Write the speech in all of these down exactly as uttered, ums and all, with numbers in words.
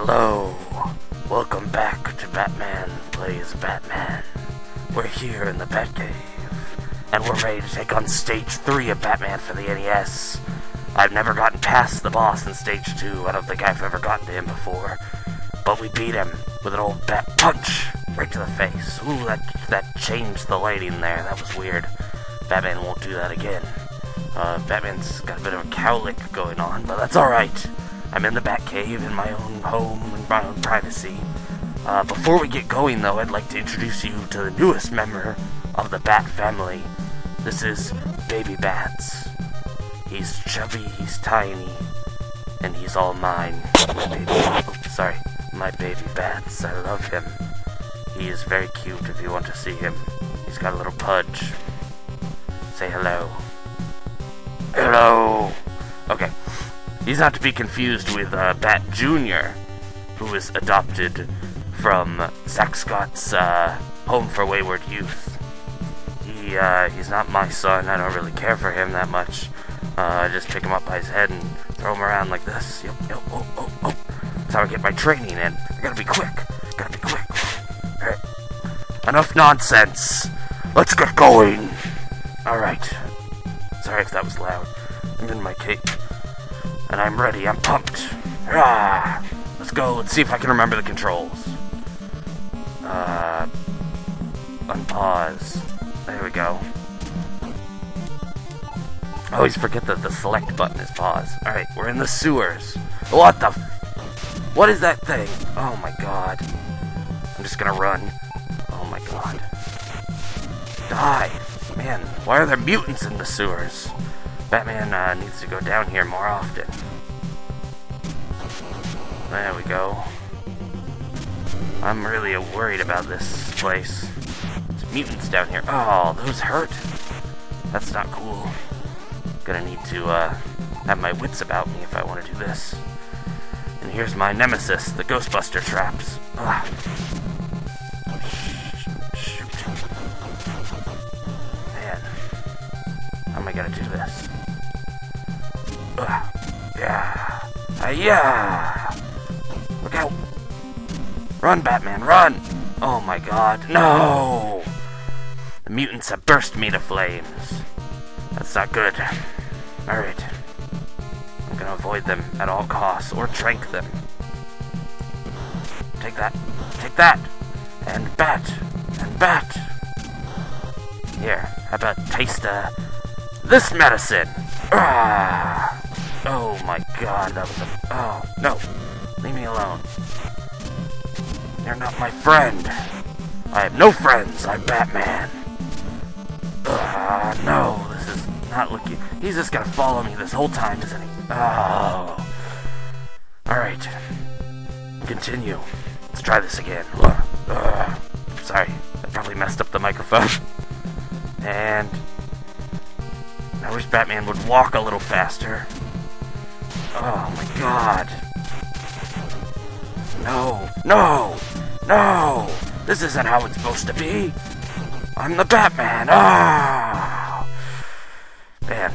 Hello, welcome back to Batman Plays Batman. We're here in the Batcave, and we're ready to take on Stage three of Batman for the N E S. I've never gotten past the boss in Stage two, I don't think I've ever gotten to him before. But we beat him with an old bat punch, right to the face. Ooh, that, that changed the lighting there, that was weird. Batman won't do that again. Uh, Batman's got a bit of a cowlick going on, but that's alright. I'm in the Batcave, in my own home, in my own privacy. Uh, before we get going, though, I'd like to introduce you to the newest member of the Bat Family. This is Baby Bats. He's chubby, he's tiny, and he's all mine. My baby, oh, sorry, my Baby Bats. I love him. He is very cute if you want to see him. He's got a little pudge. Say hello. Hello! Okay. He's not to be confused with uh, Bat Junior, who was adopted from Zack Scott's uh, Home for Wayward Youth. He, uh, he's not my son, I don't really care for him that much. Uh, I just pick him up by his head and throw him around like this. Yep, yep, oh, oh, oh. That's how I get my training in. I gotta be quick. Gotta be quick. Alright. Enough nonsense. Let's get going. Alright. Sorry if that was loud. I'm in my cape. And I'm ready, I'm pumped. Rah! Let's go, let's see if I can remember the controls. Uh, unpause. There we go. I always forget that the select button is pause. Alright, we're in the sewers. What the f- What is that thing? Oh my god. I'm just gonna run. Oh my god. Die! Man, why are there mutants in the sewers? Batman uh, needs to go down here more often. There we go. I'm really worried about this place. There's mutants down here. Oh, those hurt. That's not cool. Gonna need to uh, have my wits about me if I want to do this. And here's my nemesis, the Ghostbuster Traps. Ugh. Shoot. Man. How am I gonna do this? Ugh. Yeah. Yeah. Look out. Run, Batman, run! Oh my god, no! The mutants have burst me to flames. That's not good. Alright. I'm gonna avoid them at all costs, or trank them. Take that. Take that! And bat! And bat! Here, how about taste, uh... this medicine! Ah! Oh my god, that was a... Oh, no! Leave me alone. You're not my friend! I have no friends, I'm Batman! Ah, no, this is not looking... He's just gonna follow me this whole time, isn't he? Oh! Alright. Continue. Let's try this again. Uh, sorry, I probably messed up the microphone. And... I wish Batman would walk a little faster. Oh my god. No, no, no! This isn't how it's supposed to be! I'm the Batman! Ah! Oh. Man.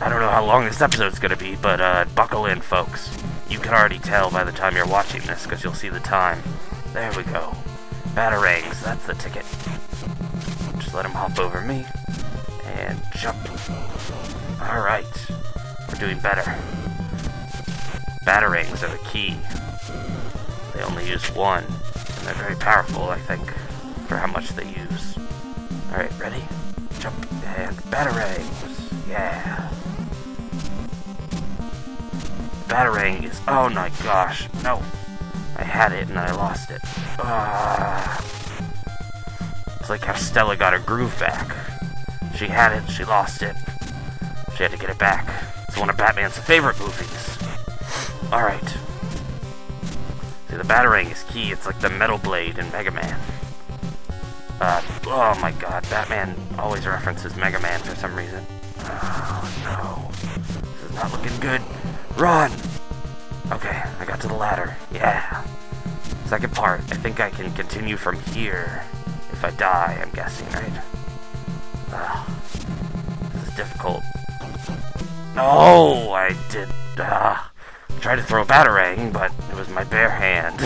I don't know how long this episode's gonna be, but uh, buckle in, folks. You can already tell by the time you're watching this, because you'll see the time. There we go. Batarangs, that's the ticket. Just let him hop over me. And jump. Alright. We're doing better. Batarangs are the key. They only use one. And they're very powerful, I think, for how much they use. Alright, ready? Jump. And Batarangs. Yeah. Batarang is... Oh my gosh. No. I had it and I lost it. Ah. It's like how Stella got her groove back. She had it, she lost it. She had to get it back. It's one of Batman's favorite movies. Alright. See, the Batarang is key. It's like the Metal Blade in Mega Man. Uh, oh my god, Batman always references Mega Man for some reason. Oh no. This is not looking good. Run! Okay, I got to the ladder. Yeah. Second part. I think I can continue from here. If I die, I'm guessing, right? Uh, this is difficult. No, I did. Uh, tried to throw a Batarang, but it was my bare hand.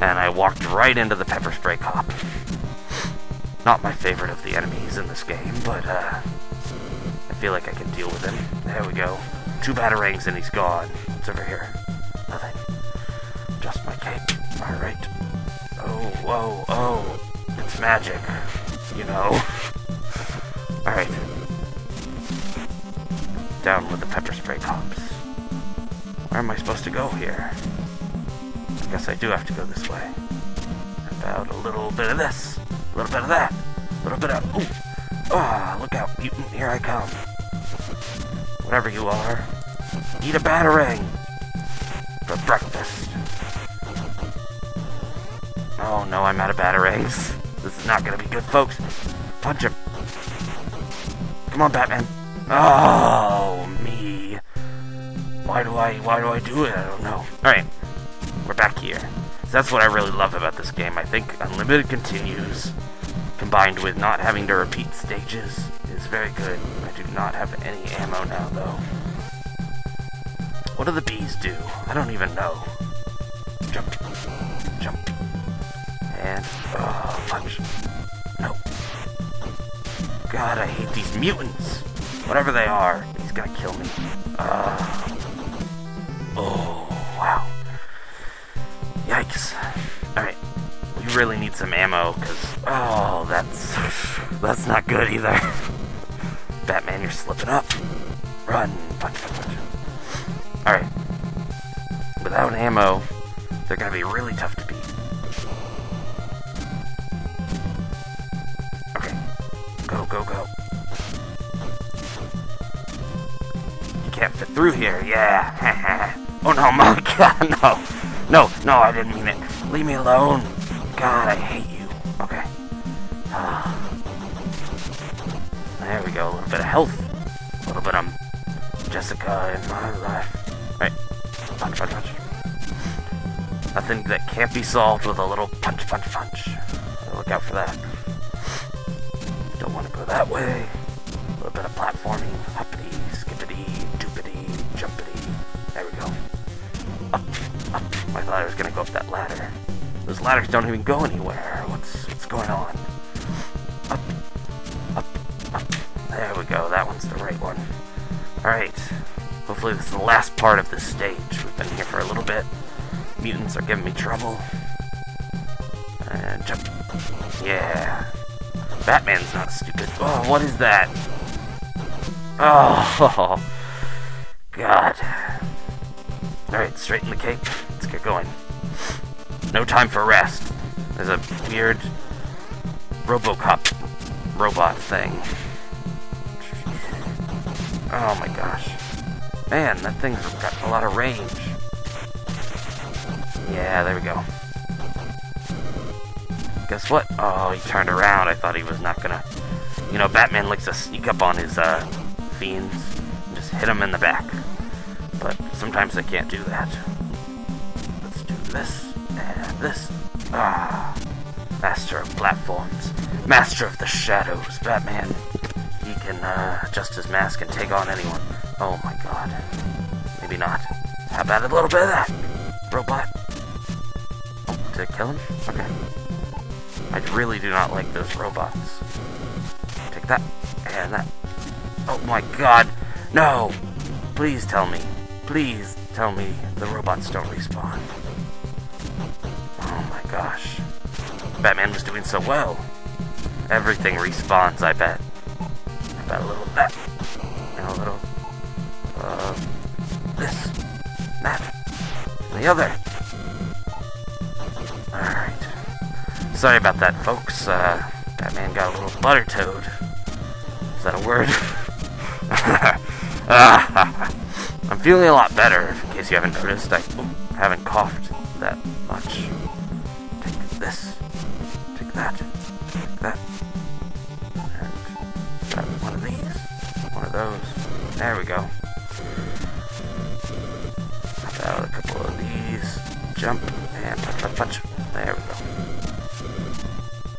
And I walked right into the pepper spray cop. Not my favorite of the enemies in this game, but uh, I feel like I can deal with him. There we go. Two Batarangs and he's gone. What's over here? Nothing. Just my cape. Alright. Oh, whoa, oh. It's magic. You know. Alright. Down with the pepper spray cops. Where am I supposed to go here? I guess I do have to go this way. About a little bit of this. A little bit of that. A little bit of... Ooh! Ah, look out, mutant. Here I come. Whatever you are. Eat a Batarang. For breakfast. Oh no, I'm out of Batarangs. This is not gonna be good, folks. Punch him. Come on, Batman. Oh, me. Why do I, why do I do it? I don't know. Alright, we're back here. So that's what I really love about this game. I think unlimited continues, combined with not having to repeat stages, is very good. I do not have any ammo now, though. What do the bees do? I don't even know. Jump. Jump. And... oh, punch. No. God, I hate these mutants. Whatever they are, he's gonna kill me. Uh, oh, wow. Yikes. Alright, we really need some ammo, because, oh, that's, that's not good either. Batman, you're slipping up. Run. Punch, punch, punch. Alright. Without ammo, they're gonna be really tough to beat. Okay. Go, go, go. Can't fit through here, yeah. Oh no, my God, no. No, no, I didn't mean it. Leave me alone. God, I hate you. Okay. There we go, a little bit of health. A little bit of Jessica in my life. Alright, punch, punch, punch. Nothing that can't be solved with a little punch, punch, punch. Look out for that. Don't want to go that way. A little bit of platforming. Hoppity, skippity. There we go. Up, up. I thought I was gonna go up that ladder. Those ladders don't even go anywhere. What's what's going on? Up, up, up. There we go. That one's the right one. All right. Hopefully this is the last part of this stage. We've been here for a little bit. Mutants are giving me trouble. And jump. Yeah. Batman's not stupid. Oh, what is that? Oh. God. Alright, straighten the cape. Let's get going. No time for rest. There's a weird RoboCop robot thing. Oh my gosh. Man, that thing's got a lot of range. Yeah, there we go. Guess what? Oh, he turned around. I thought he was not gonna... You know, Batman likes to sneak up on his, uh, fiends. Hit them in the back, but sometimes they can't do that. Let's do this and this. Ah, master of platforms, master of the shadows, Batman. He can uh, adjust his mask and take on anyone. Oh my God, maybe not. How about a little bit of that, robot? Oh, did it kill him? Okay. I really do not like those robots. Take that and that. Oh my God. No! Please tell me. Please tell me the robots don't respawn. Oh my gosh. Batman was doing so well. Everything respawns, I bet. I bet a little of that. And a little... Uh, this. That. And the other. Alright. Sorry about that, folks. Uh, Batman got a little butter toad. Is that a word? I'm feeling a lot better, in case you haven't noticed. I haven't coughed that much. Take this. Take that. Take that. And grab one of these. One of those. There we go. Pop out a couple of these. Jump. And punch, punch, punch. There we go.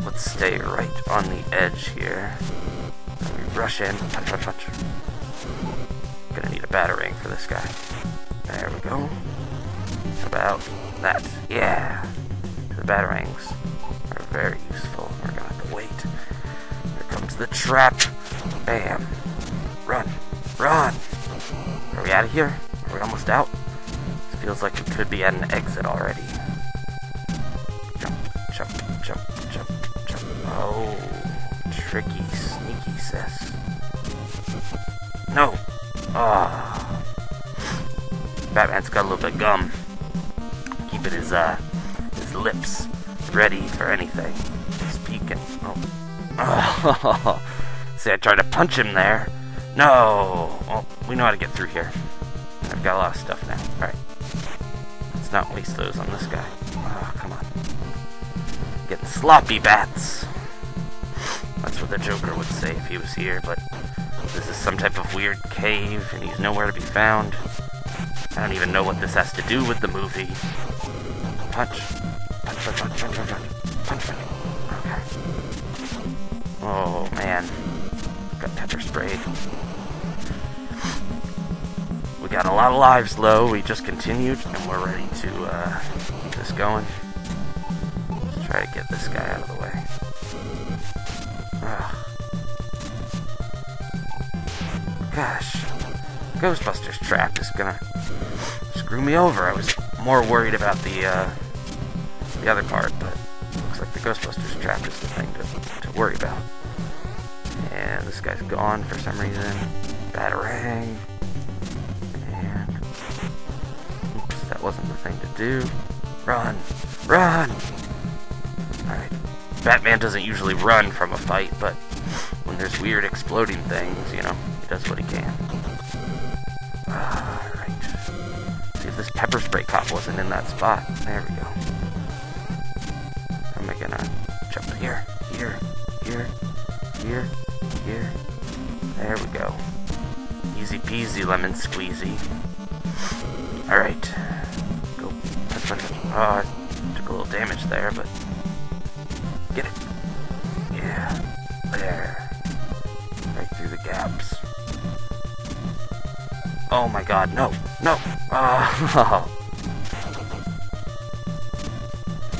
Let's stay right on the edge here. And we rush in. Punch, punch, punch. Gonna need a Batarang for this guy. There we go. out bats. Yeah! The Batarangs are very useful. We're gonna have to wait. Here comes the trap! Bam! Run! Run! Are we out of here? Are we almost out? It feels like it could be at an exit already. Jump, jump, jump, jump, jump. Oh, tricky, sneaky sis. No! Ah. Oh. Batman's got a little bit of gum. Keeping his, uh, his lips ready for anything. He's peeking. Oh. Oh. See, I tried to punch him there. No! Well, we know how to get through here. I've got a lot of stuff now. Alright. Let's not waste those on this guy. Oh, come on. Getting sloppy bats. That's what the Joker would say if he was here, but this is some type of weird cave, and he's nowhere to be found. I don't even know what this has to do with the movie. Punch. Punch, punch, punch, punch, punch, punch, punch. Okay. Oh, man. Got pepper sprayed. We got a lot of lives low. We just continued, and we're ready to uh, keep this going. Let's try to get this guy out of the way. Ugh. Gosh. Ghostbuster's Trap is gonna screw me over. I was more worried about the uh, the other part, but looks like the Ghostbuster's Trap is the thing to, to worry about. And this guy's gone for some reason. Batarang. And oops, that wasn't the thing to do. Run! Run! Alright. Batman doesn't usually run from a fight, but when there's weird exploding things, you know, he does what he can. Alright. See if this pepper spray cop wasn't in that spot. There we go. I'm making a jump here, here, here, here. Here. There we go. Easy peasy, lemon squeezy. Alright. Go. Oh, I took a little damage there, but. Get it. Yeah. There. Right through the gaps. Oh my god, no! No! Oh!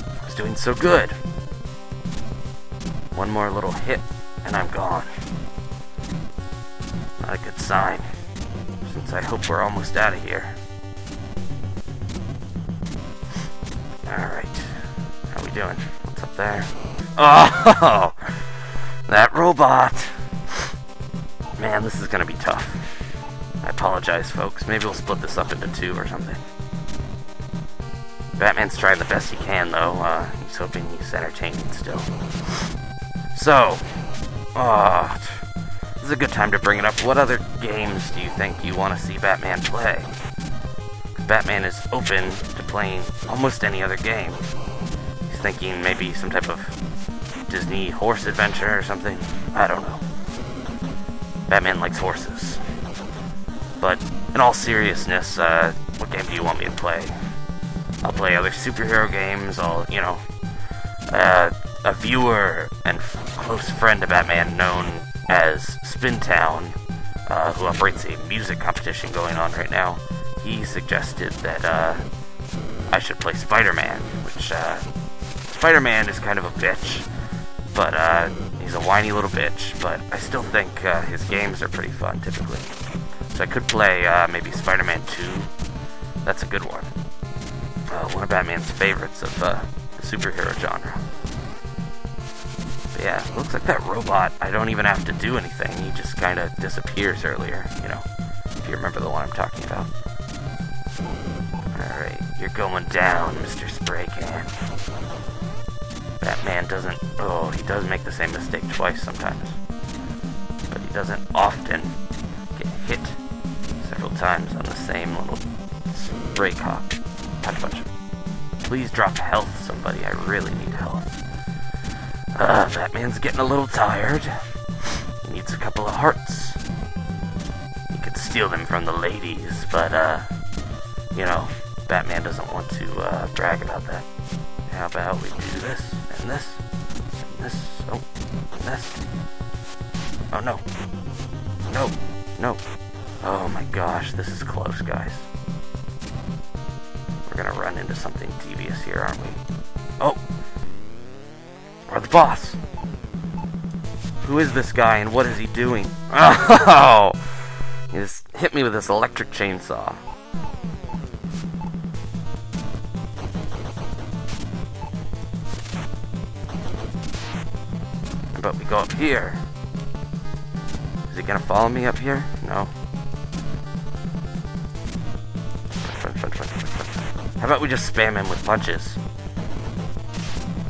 I was doing so good! One more little hit, and I'm gone. Not a good sign, since I hope we're almost out of here. Alright, how we doing? What's up there? Oh! That robot! Man, this is gonna be tough. I apologize, folks. Maybe we'll split this up into two or something. Batman's trying the best he can, though. Uh, he's hoping he's entertaining still. So, oh, this is a good time to bring it up. What other games do you think you want to see Batman play? Batman is open to playing almost any other game. He's thinking maybe some type of Disney horse adventure or something. I don't know. Batman likes horses. But in all seriousness, uh, what game do you want me to play? I'll play other superhero games. I'll, you know, uh, a viewer and close friend of Batman known as Spintown, uh, who operates a music competition going on right now, he suggested that uh, I should play Spider-Man, which uh, Spider-Man is kind of a bitch, but uh, he's a whiny little bitch, but I still think uh, his games are pretty fun typically. So I could play uh, maybe Spider-Man two, that's a good one. Uh, one of Batman's favorites of uh, the superhero genre. Yeah, looks like that robot, I don't even have to do anything. He just kind of disappears earlier, you know, if you remember the one I'm talking about. Alright, you're going down, Mister Spray Can. Batman doesn't... Oh, he does make the same mistake twice sometimes. But he doesn't often get hit several times on the same little spray cock. Punch, punch. Please drop health, somebody. I really need health. Uh, Batman's getting a little tired. He needs a couple of hearts. He could steal them from the ladies, but, uh, you know, Batman doesn't want to, uh, brag about that. How about we do this, and this, and this, oh, and this. Oh, no. No. No. Oh, my gosh, this is close, guys. We're gonna run into something devious here, aren't we? Oh! We're the boss! Who is this guy and what is he doing? Oh! He just hit me with this electric chainsaw. But we go up here. Is he gonna follow me up here? No. How about we just spam him with punches?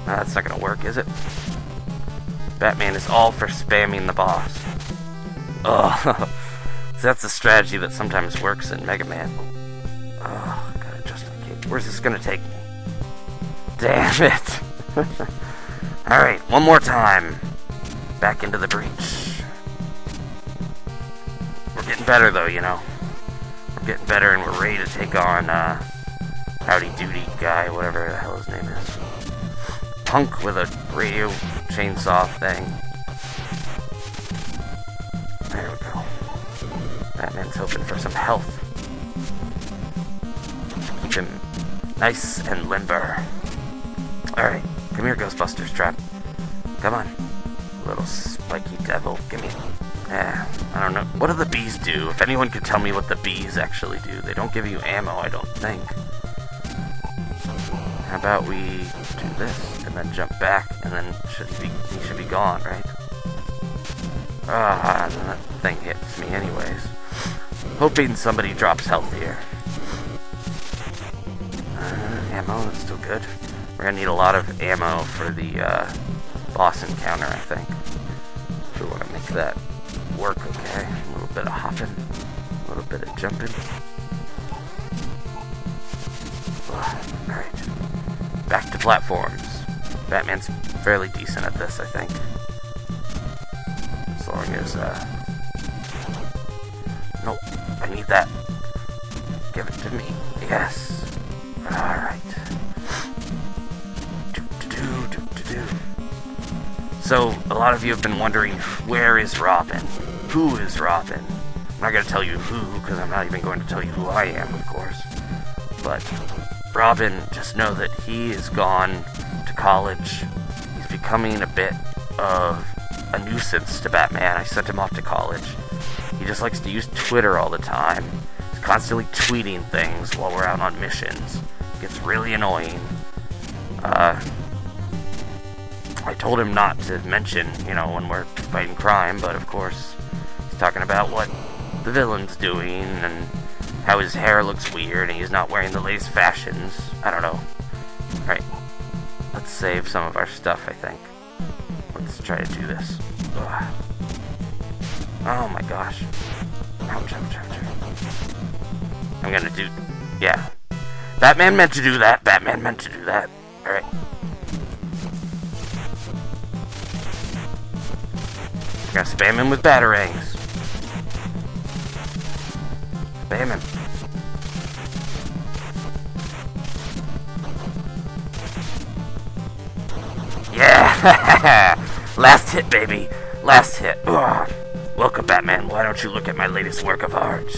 No, that's not gonna work, is it? Batman is all for spamming the boss. Ugh. So that's a strategy that sometimes works in Mega Man. Oh, gotta adjust my cage. Where's this gonna take me? Damn it! Alright, one more time. Back into the breach. We're getting better though, you know. We're getting better and we're ready to take on, uh... Howdy Doody guy, whatever the hell his name is. Punk with a radio chainsaw thing. There we go. Batman's hoping for some health. Keep him nice and limber. Alright, come here, Ghostbuster Trap. Come on. Little spiky devil, give me. Yeah, I don't know. What do the bees do? If anyone could tell me what the bees actually do, they don't give you ammo, I don't think. How about we do this, and then jump back, and then should be, he should be gone, right? Ah, then that thing hits me anyways. Hoping somebody drops health here. Uh, ammo, that's still good. We're gonna need a lot of ammo for the uh, boss encounter, I think. If we want to make that work, okay? A little bit of hopping, a little bit of jumping. Alright. Back to platforms. Batman's fairly decent at this, I think. As long as, uh... nope, I need that. Give it to me. Yes. Alright. Do-do-do, do-do-do. So, a lot of you have been wondering, where is Robin? Who is Robin? I'm not going to tell you who, because I'm not even going to tell you who I am, of course. But... Robin, just know that he is gone to college. He's becoming a bit of a nuisance to Batman. I sent him off to college. He just likes to use Twitter all the time. He's constantly tweeting things while we're out on missions. It gets really annoying. Uh, I told him not to mention, you know, when we're fighting crime, but of course, he's talking about what the villain's doing and how his hair looks weird and he's not wearing the latest fashions. I don't know. Alright. Let's save some of our stuff, I think. Let's try to do this. Ugh. Oh my gosh. Ouch, ouch, ouch. I'm gonna do... yeah. Batman meant to do that. Batman meant to do that. Alright. I'm gonna spam him with Batarangs. Spam him. Yeah! Last hit, baby! Last hit! Ugh. Welcome, Batman. Why don't you look at my latest work of art?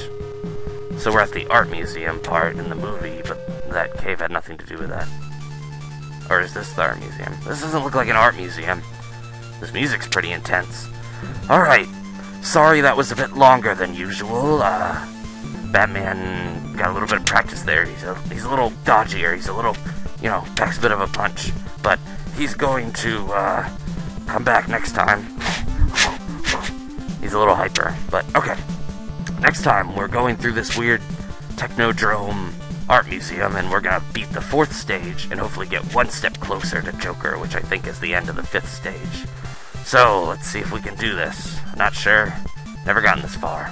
So we're at the art museum part in the movie, but that cave had nothing to do with that. Or is this the art museum? This doesn't look like an art museum. This music's pretty intense. Alright. Sorry that was a bit longer than usual. Uh... Batman got a little bit of practice there. He's a, he's a little dodgier. He's a little, you know, packs a bit of a punch. But he's going to uh, come back next time. He's a little hyper, but okay. Next time, we're going through this weird Technodrome art museum, and we're going to beat the fourth stage and hopefully get one step closer to Joker, which I think is the end of the fifth stage. So, let's see if we can do this. Not sure. Never gotten this far.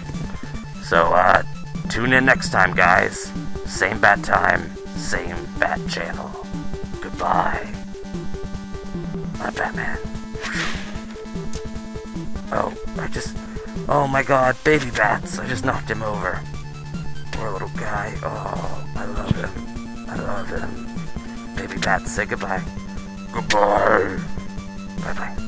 So, uh, tune in next time, guys. Same bat time, same bat channel. Goodbye. I'm Batman. Oh, I just... oh my god, Baby Bats. I just knocked him over. Poor little guy. Oh, I love him. I love him. Baby Bats, say goodbye. Goodbye. Bye-bye.